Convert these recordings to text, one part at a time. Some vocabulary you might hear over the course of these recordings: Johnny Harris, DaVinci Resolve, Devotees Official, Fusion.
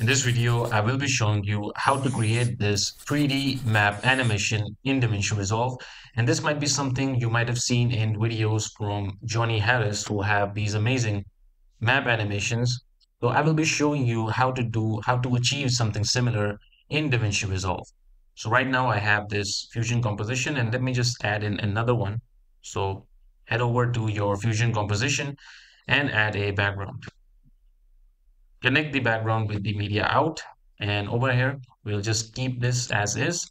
In this video, I will be showing you how to create this 3D map animation in DaVinci Resolve. And this might be something you might have seen in videos from Johnny Harris, who have these amazing map animations. So I will be showing you how to achieve something similar in DaVinci Resolve. So right now I have this fusion composition, and let me just add in another one. So head over to your fusion composition and add a background. Connect the background with the media out, and over here we'll just keep this as is.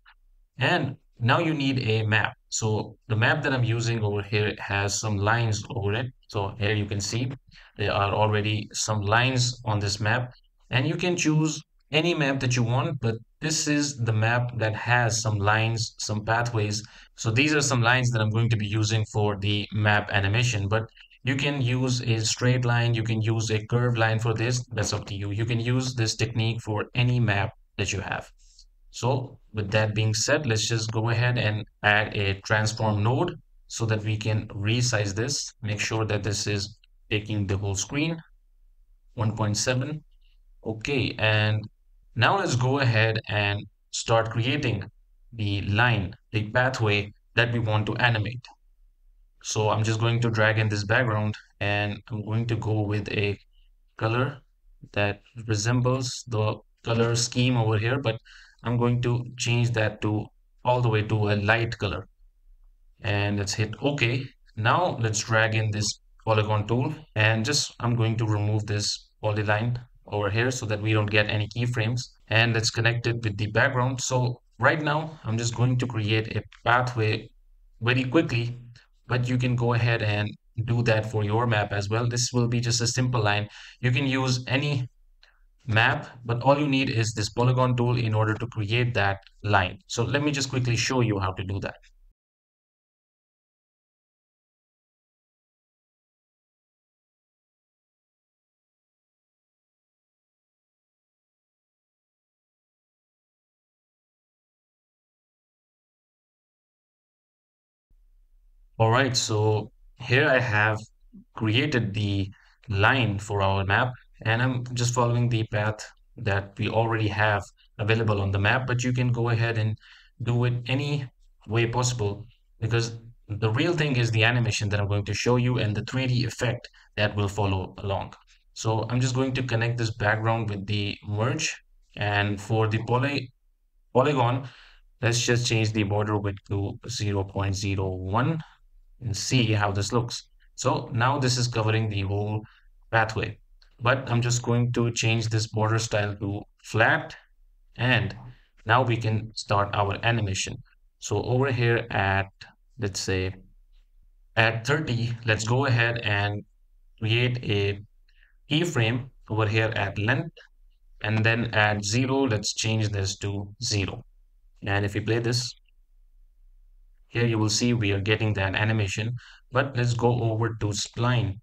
And now you need a map. So the map that I'm using over here has some lines over it. So here you can see there are already some lines on this map, and you can choose any map that you want, but this is the map that has some lines, some pathways. So these are some lines that I'm going to be using for the map animation, but you can use a straight line, you can use a curved line for this, that's up to you. You can use this technique for any map that you have. So with that being said, let's just go ahead and add a transform node so that we can resize this. Make sure that this is taking the whole screen, 1.7. Okay, and now let's go ahead and start creating the line, the pathway that we want to animate. So I'm just going to drag in this background, and I'm going to go with a color that resembles the color scheme over here, but I'm going to change that to all the way to a light color. And let's hit OK. Now let's drag in this polygon tool, and I'm going to remove this polyline over here so that we don't get any keyframes, and let's connect it with the background. So right now I'm just going to create a pathway very quickly, but you can go ahead and do that for your map as well. This will be just a simple line. You can use any map, but all you need is this polygon tool in order to create that line. So let me just quickly show you how to do that. All right, so here I have created the line for our map, and I'm just following the path that we already have available on the map, but you can go ahead and do it any way possible, because the real thing is the animation that I'm going to show you and the 3D effect that will follow along. So I'm just going to connect this background with the merge, and for the polygon, let's just change the border width to 0.01. and see how this looks. So now this is covering the whole pathway, but I'm just going to change this border style to flat, and now we can start our animation. So over here at, let's say at 30, let's go ahead and create a keyframe over here at length, and then at 0, let's change this to 0. And if we play this, here you will see we are getting that animation. But let's go over to spline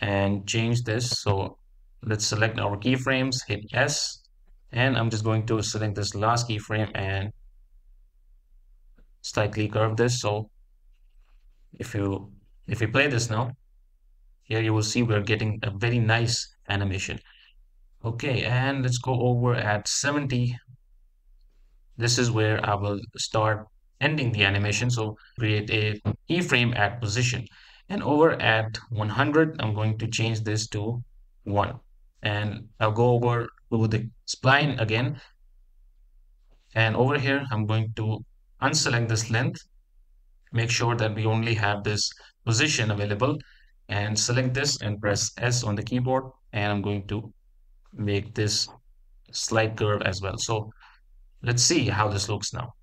and change this. So let's select our keyframes, hit S, and I'm just going to select this last keyframe and slightly curve this. So if we play this now, here you will see we're getting a very nice animation. Okay, and let's go over at 70. This is where I will start ending the animation. So create a keyframe at position, and over at 100, I'm going to change this to 1, and I'll go over to the spline again, and over here I'm going to unselect this length, make sure that we only have this position available, and select this and press S on the keyboard, and I'm going to make this slight curve as well. So let's see how this looks now.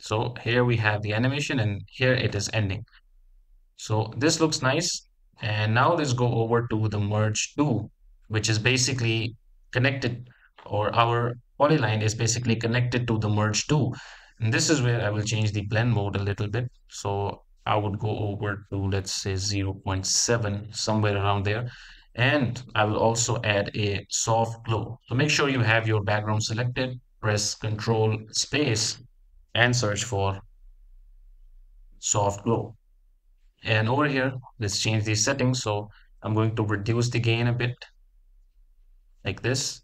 So here we have the animation, and here it is ending. So this looks nice. And now let's go over to the merge 2, which is basically connected, or our polyline is basically connected to the merge 2. And this is where I will change the blend mode a little bit. So I would go over to, let's say 0.7, somewhere around there. And I will also add a soft glow. So make sure you have your background selected, press Control space, and search for soft glow. And over here, let's change the settings. So I'm going to reduce the gain a bit, like this,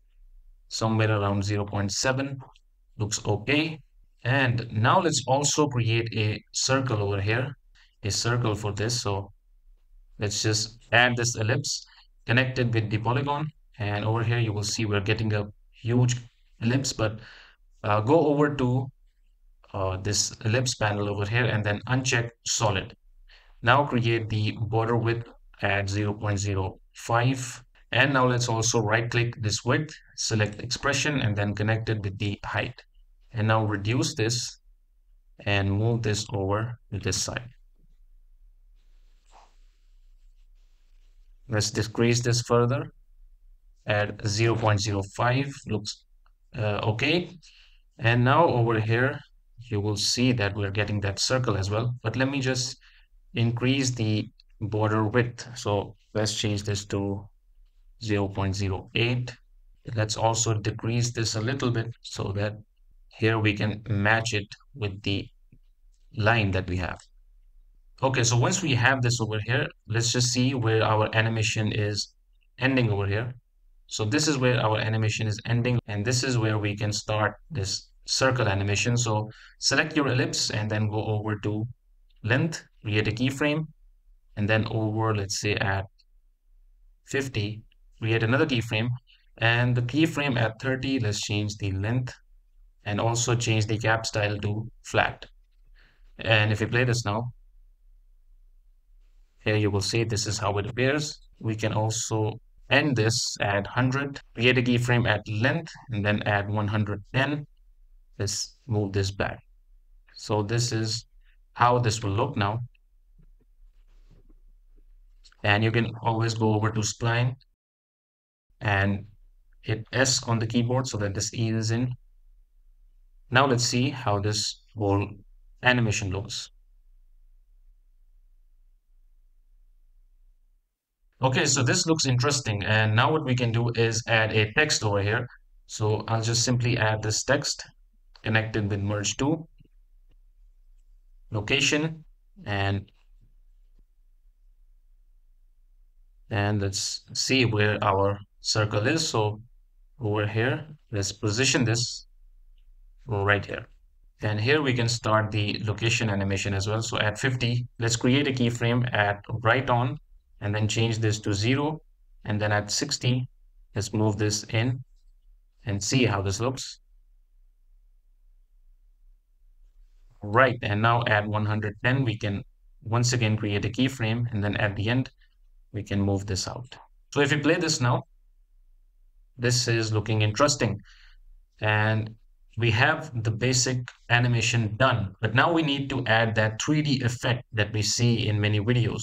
somewhere around 0.7. Looks okay. And now let's also create a circle over here, a circle for this. So let's just add this ellipse connected with the polygon, and over here you will see we're getting a huge ellipse. But go over to this ellipse panel over here and then uncheck solid. Now create the border width at 0.05, and now let's also right click this width, select expression, and then connect it with the height. And now reduce this and move this over to this side. Let's decrease this further at 0.05. Looks okay. And now over here you will see that we're getting that circle as well, but let me just increase the border width. So let's change this to 0.08. Let's also decrease this a little bit so that here we can match it with the line that we have. Okay, so once we have this over here, let's just see where our animation is ending over here. So this is where our animation is ending, and this is where we can start this circle animation. So select your ellipse and then go over to length, create a keyframe, and then over, let's say at 50, create another keyframe, and the keyframe at 30, let's change the length and also change the gap style to flat. And if we play this now, here you will see this is how it appears. We can also end this at 100, create a keyframe at length, and then add 110. Let's move this back. So this is how this will look now. And you can always go over to spline and hit S on the keyboard so that this eases in. Now let's see how this whole animation looks. Okay, so this looks interesting, and now what we can do is add a text over here. So I'll just simply add this text connected with merge to location, and let's see where our circle is. So over here, let's position this right here, and here we can start the location animation as well. So at 50, let's create a keyframe at right on, and then change this to 0, and then at 60, let's move this in and see how this looks. Right, and now at 110, we can once again create a keyframe, and then at the end we can move this out. So if we play this now, this is looking interesting, and we have the basic animation done. But now we need to add that 3D effect that we see in many videos.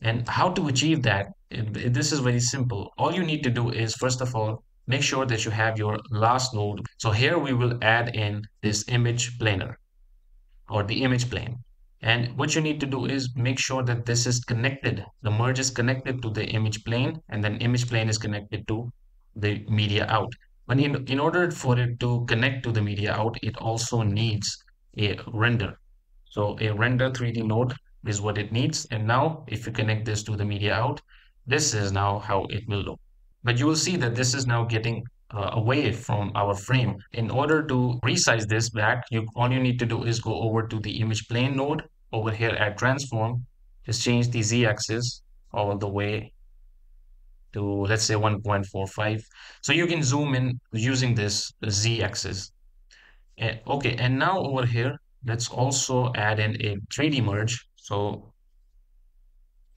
And how to achieve that? This is very simple. All you need to do is, first of all, make sure that you have your last node. So here we will add in this image planar, or the image plane. And what you need to do is make sure that this is connected. The merge is connected to the image plane, and then image plane is connected to the media out. But in order for it to connect to the media out, it also needs a render. So a render 3D node is what it needs. And now if you connect this to the media out, this is now how it will look. But you will see that this is now getting away from our frame. In order to resize this back, all you need to do is go over to the image plane node over here at transform. Just change the z-axis all the way to, let's say, 1.45. So you can zoom in using this z-axis. Okay, and now over here, let's also add in a 3D merge. So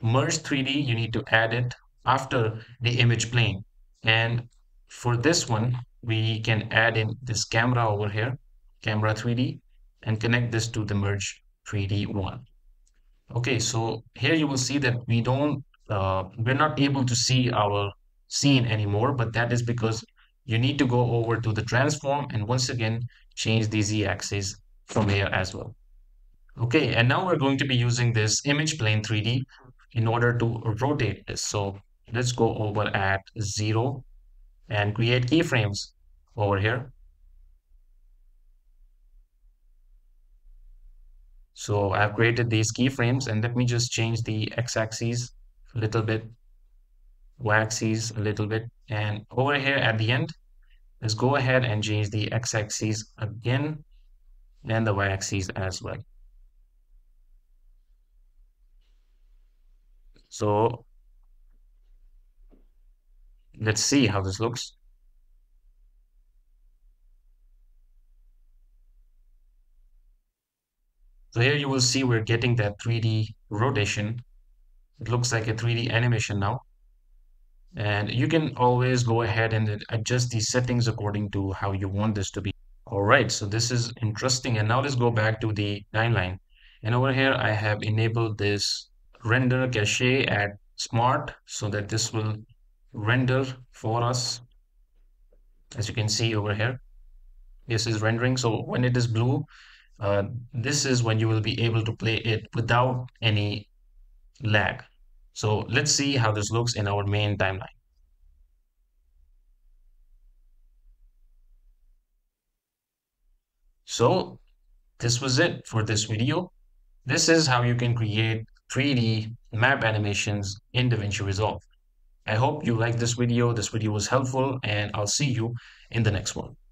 merge 3D, you need to add it after the image plane. And for this one, we can add in this camera over here, camera 3D, and connect this to the merge 3D one. Okay, so here you will see that we don't, we're not able to see our scene anymore, but that is because you need to go over to the transform and once again change the z-axis from here as well. Okay, and now we're going to be using this image plane 3D in order to rotate this. So let's go over at 0 and create keyframes over here. So I've created these keyframes, and let me just change the x-axis a little bit wax these a little bit, and over here at the end, let's go ahead and change the x-axis again and the y-axis as well. So let's see how this looks. So here you will see we're getting that 3D rotation. It looks like a 3D animation now. And you can always go ahead and adjust the settings according to how you want this to be. All right, so this is interesting. And now let's go back to the timeline. And over here, I have enabled this render cache at smart so that this will render for us. As you can see over here, this is rendering. So when it is blue, this is when you will be able to play it without any lag. So let's see how this looks in our main timeline. So this was it for this video. This is how you can create 3D map animations in DaVinci Resolve. I hope you liked this video. This video was helpful, and I'll see you in the next one.